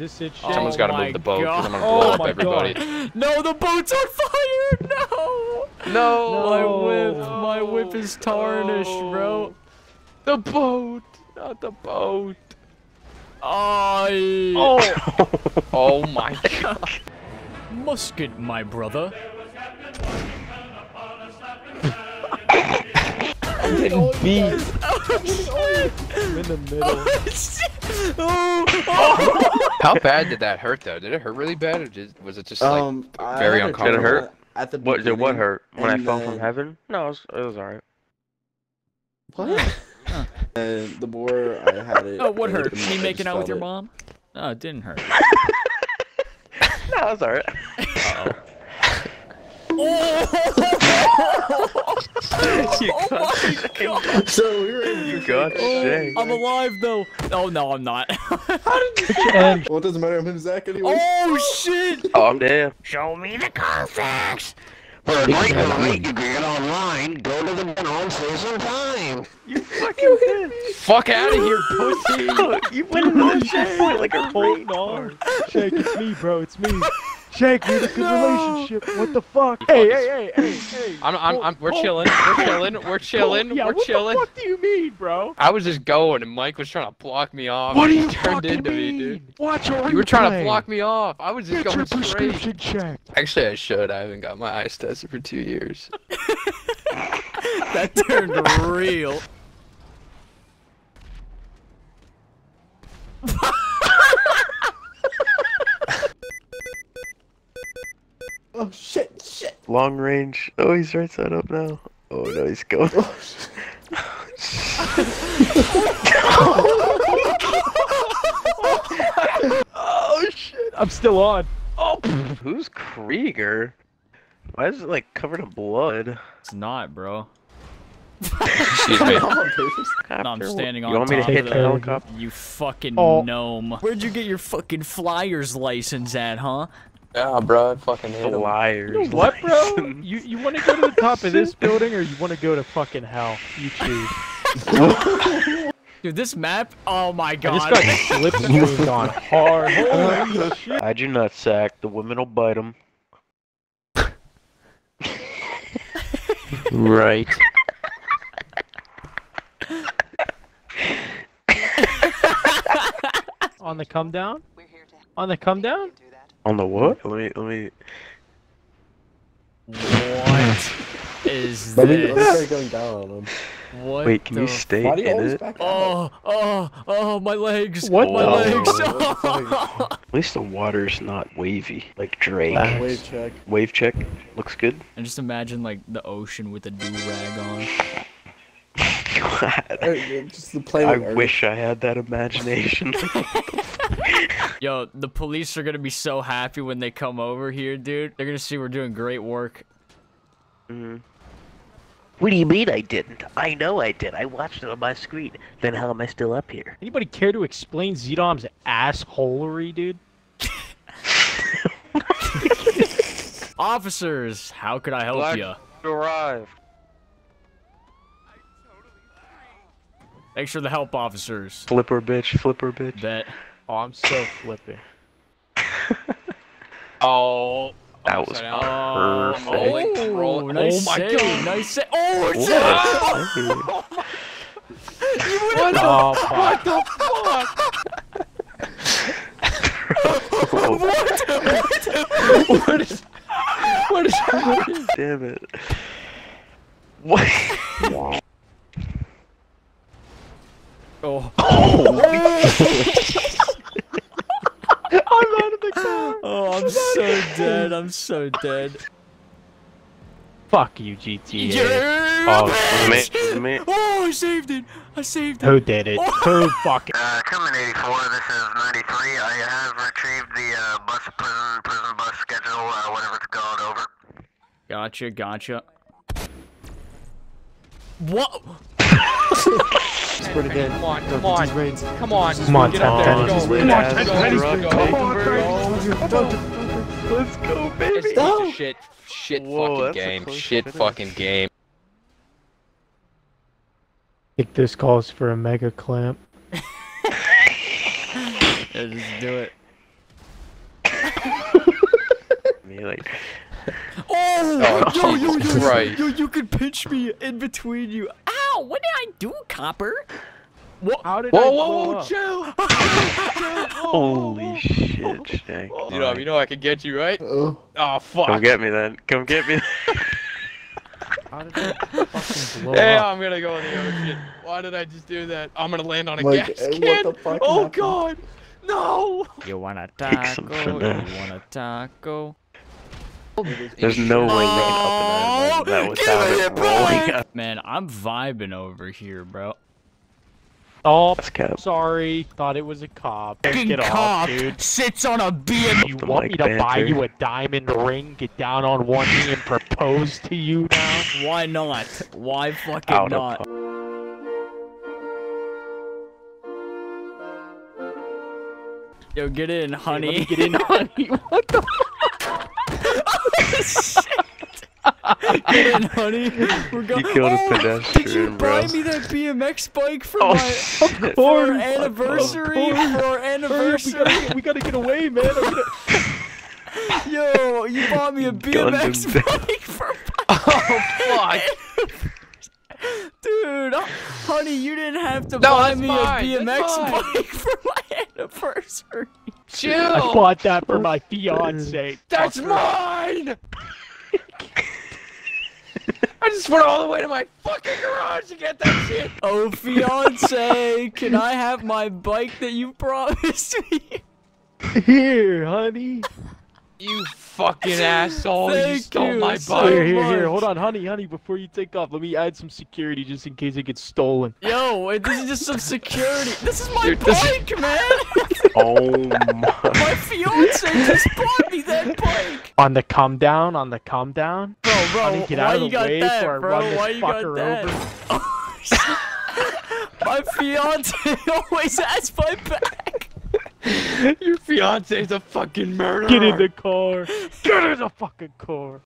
this it, Shane? Someone's gotta move the boat, because I'm gonna blow up everybody. God. No, the boat's on fire! No! No! My whip is tarnished, bro. The boat! Not the boat! Oh! Oh my god. Musket, my brother. I'm getting beat. Oh, I'm in the middle. Oh. How bad did that hurt though? Did it hurt really bad, or was it just like very uncomfortable? Did it hurt? At the what hurt? When I fell from heaven? No, it was alright. What? The more I had it. Oh, what hurt? Me making out with your mom? No, it didn't hurt. No, it was alright. Uh oh. Oh! Oh my god! So we were in you got shit. I'm alive though. Oh no, I'm not. How did you end? Well, it doesn't matter. I'm in Zach anyway. Oh shit! Oh, I'm dead. Show me the contacts. For a link to get online, go to the one station time. You fucking bitch. Fuck out of here, pussy. You went on checkpoint like a radar. Shake, it's me, bro. It's me. Jake, we had a good relationship. What the fuck? Hey. We're chilling. We're chilling. What the fuck do you mean, bro? I was just going, and Mike was trying to block me off. What do you turned into mean? Me, dude. Watch your You were trying to block me off. I was just going straight. Get your prescription checked. Actually, I should. I haven't got my eyes tested for 2 years. That turned real. Oh shit, shit! Long range. Oh, he's right side up now. Oh no, he's going. Oh, oh shit! I'm still on. Oh, who's Krieger? Why is it like covered in blood? It's not, bro. Excuse me. No, I'm standing on top of the helicopter. You want me to hit the helicopter? You fucking gnome. Where'd you get your fucking flyer's license at, huh? Yeah, bro, I fucking hate him. Liars. You know what, bro? You want to go to the top of this building, or you want to go to fucking hell? You choose. Dude, this map, oh my god. I just got slip-moved on hard. Holy shit. Hide your nutsack, the women will bite him. Right. On the come down? On the come down? On the what? Let me. What is this? Going down on him. What? Wait, can you stay in it? Oh, my legs! What? My legs! At least the water's not wavy, like Drake. Wave check. Wave check. Looks good. And just imagine like the ocean with a do-rag on. I wish I had that imagination. Yo, the police are gonna be so happy when they come over here, dude. They're gonna see we're doing great work. What do you mean I didn't? I know I did. I watched it on my screen. Then how am I still up here? Anybody care to explain Z-Dom's assholery, dude? Officers, how could I help you? Arrived. Make sure to help officers. Flipper bitch, flipper bitch. Bet. Oh, I'm so flipping. Oh. That was perfect. Oh, nice save. Nice save. Oh, it's oh, it. What the fuck? What is damn it. What? I'm out of the car! Oh, I'm so dead, I'm so dead. Fuck you, GTA. Yeah, man. Oh, I saved it! I saved it! Who did it? Who fucking... come in 84, this is 93. I have retrieved the, bus, prison bus schedule, whatever it's called, over. Gotcha, gotcha. What? Come on, Come on, let's go, baby. It's a shit fucking game. Shit fucking game. I think this calls for a mega clamp. Yeah, just do it. Me like. Oh, yo, you could pinch me in between you. Ow! What did I do, Copper? What? How did whoa, Joe! Holy shit, Jack. You know I could get you, right? Oh, fuck. Come get me then. Come get me. How did that fucking blow up? I'm gonna go in the ocean. Why did I just do that? I'm gonna land on a gas can. What the fuck happened? God! No! You want a taco? You want a taco? There's no way they can up that without it rolling up. Man, I'm vibing over here, bro. Oh, sorry. Thought it was a cop. Get off, dude. Sits on a BM. You want me to buy you a diamond ring? Get down on one knee and propose to you now? Why not? Why fucking not? Yo, get in, honey. Get in, honey. What the fuck? Oh, shit. Get in, honey. We're going. You killed a pedestrian, did you buy me that BMX bike for our anniversary? For our anniversary, we gotta get away, man. Yo, you bought me a BMX bike for. Oh fuck, dude, honey, you didn't have to buy me a BMX bike for my anniversary. Chill. I bought that for my fiance. That's mine. I just went all the way to my fucking garage to get that shit! Oh, fiance, can I have my bike that you promised me? Here, honey. You fucking asshole, you stole my bike. Here, hold on, honey, before you take off, let me add some security just in case it gets stolen. Yo, wait, this is just some security. This is my bike, man! Oh my. My fiance just bought me that bike! On the come down, Bro, honey, get out of the way before I run this fucker over. My fiance always has my back! Your fiance's a fucking murderer! Get in the car! Get in the fucking car!